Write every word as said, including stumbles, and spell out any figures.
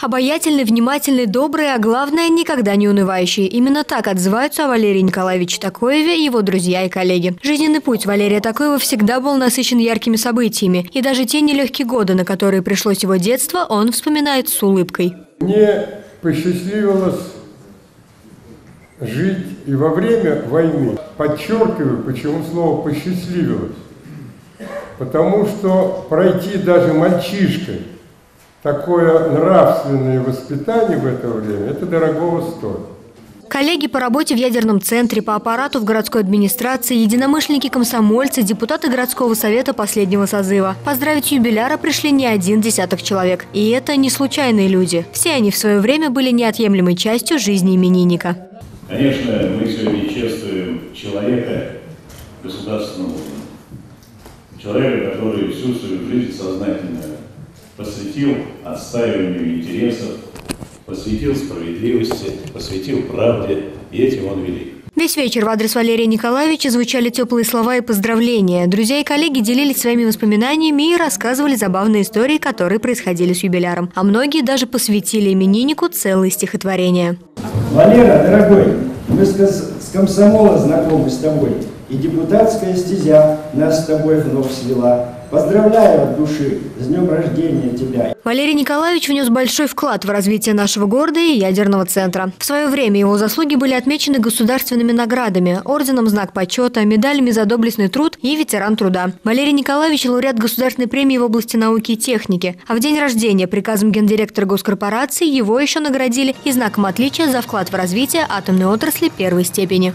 Обаятельный, внимательный, добрый, а главное, никогда не унывающий. Именно так отзываются о Валерии Николаевиче Такоеве его друзья и коллеги. Жизненный путь Валерия Такоева всегда был насыщен яркими событиями. И даже те нелегкие годы, на которые пришлось его детство, он вспоминает с улыбкой. Мне посчастливилось жить и во время войны. Подчеркиваю, почему слово «посчастливилось». Потому что пройти даже мальчишкой такое нравственное воспитание в это время – это дорогого стоит. Коллеги по работе в ядерном центре, по аппарату в городской администрации, единомышленники-комсомольцы, депутаты городского совета последнего созыва. Поздравить юбиляра пришли не один десяток человек. И это не случайные люди. Все они в свое время были неотъемлемой частью жизни именинника. Конечно, мы сегодня чествуем человека государственного уровня. Человека, который всю свою жизнь сознательно посвятил отстаиванию интересов, посвятил справедливости, посвятил правде, и этим он велик. Весь вечер в адрес Валерия Николаевича звучали теплые слова и поздравления. Друзья и коллеги делились своими воспоминаниями и рассказывали забавные истории, которые происходили с юбиляром. А многие даже посвятили имениннику целые стихотворения. Валера, дорогой, мы с комсомола знакомы с тобой. И депутатская стезя нас с тобой вновь свела. Поздравляю от души, с днем рождения тебя. Валерий Николаевич внес большой вклад в развитие нашего города и ядерного центра. В свое время его заслуги были отмечены государственными наградами, орденом «Знак почета», медалями за доблестный труд и ветеран труда. Валерий Николаевич – лауреат Государственной премии в области науки и техники. А в день рождения приказом гендиректора госкорпорации его еще наградили и знаком отличия за вклад в развитие атомной отрасли первой степени.